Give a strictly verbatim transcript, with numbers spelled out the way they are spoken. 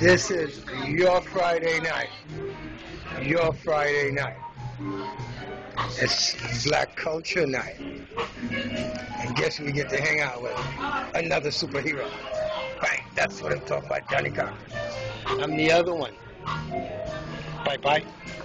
This is your Friday night. Your Friday night. It's Black Culture Night. And guess we get to hang out with another superhero. Right, that's what I'm talking about, Johnny Cochran. I'm the other one. Bye-bye.